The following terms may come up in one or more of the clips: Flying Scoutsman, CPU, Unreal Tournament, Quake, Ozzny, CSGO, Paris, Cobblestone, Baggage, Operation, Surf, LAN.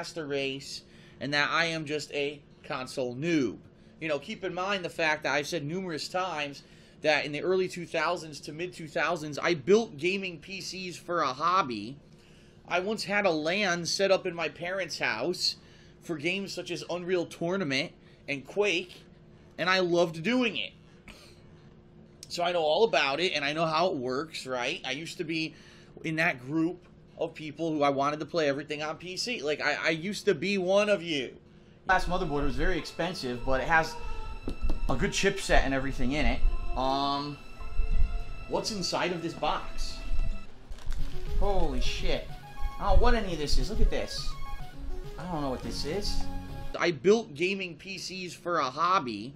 past the race and that I am just a console noob. You know, keep in mind the fact that I've said numerous times that in the early 2000s to mid 2000s, I built gaming PCs for a hobby. I once had a LAN set up in my parents' house for games such as Unreal Tournament and Quake, and I loved doing it. So I know all about it, and I know how it works, right? I used to be in that group of people who I wanted to play everything on PC. Like, I used to be one of you. Last motherboard was very expensive, but it has a good chipset and everything in it. What's inside of this box? Holy shit. I don't know what any of this is. Look at this. I don't know what this is. I built gaming PCs for a hobby.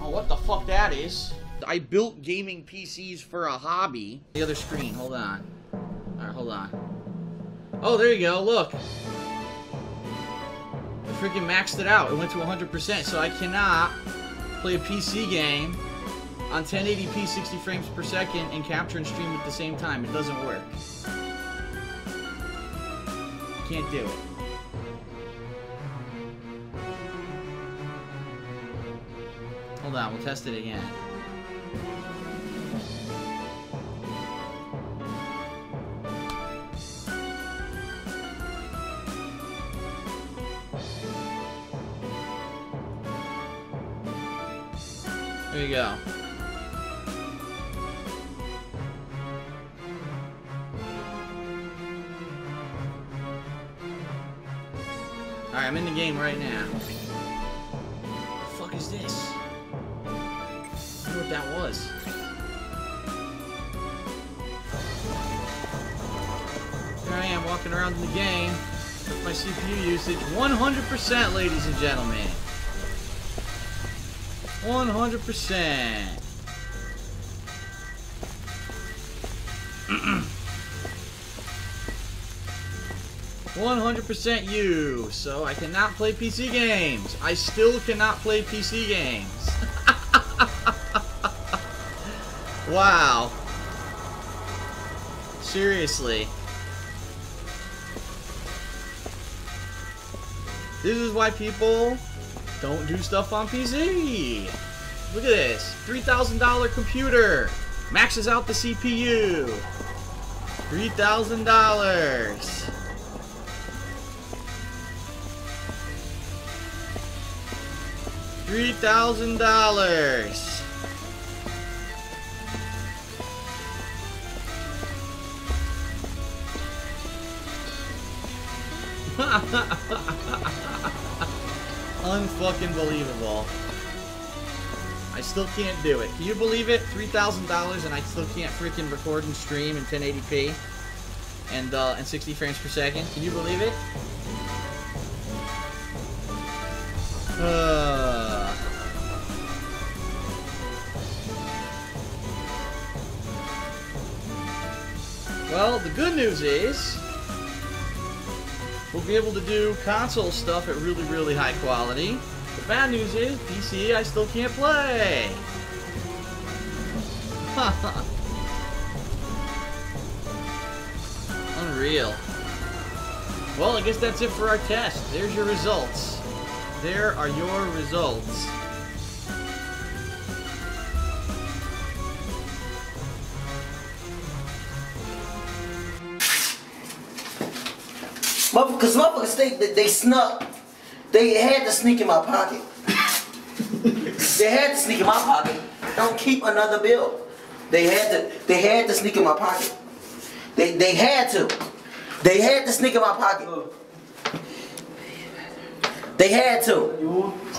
Oh, what the fuck that is? I built gaming PCs for a hobby. The other screen, hold on. Alright, hold on. Oh, there you go, look. I freaking maxed it out. It went to 100%, so I cannot play a PC game on 1080p 60 frames per second and capture and stream at the same time. It doesn't work. Can't do it. Hold on, we'll test it again. There you go. Alright, I'm in the game right now. What the fuck is this? I don't know what that was. Here I am walking around in the game with my CPU usage. 100%, ladies and gentlemen. 100%. Mm-mm. 100% you. So I cannot play PC games. I still cannot play PC games. Wow. Seriously. This is why people don't do stuff on PC. Look at this. $3,000 computer. Maxes out the CPU. $3,000. $3,000. Unfucking believable. I still can't do it. Can you believe it? $3,000 and I still can't freaking record and stream in 1080p and 60 frames per second. Can you believe it? Well, the good news is we'll be able to do console stuff at really, really high quality. The bad news is, PC, I still can't play. Unreal. Well, I guess that's it for our test. There's your results. There are your results. Because motherfuckers think that they snuck. They had to sneak in my pocket. They had to sneak in my pocket. Don't keep another bill. They had to sneak in my pocket. They had to sneak in my pocket. They had to.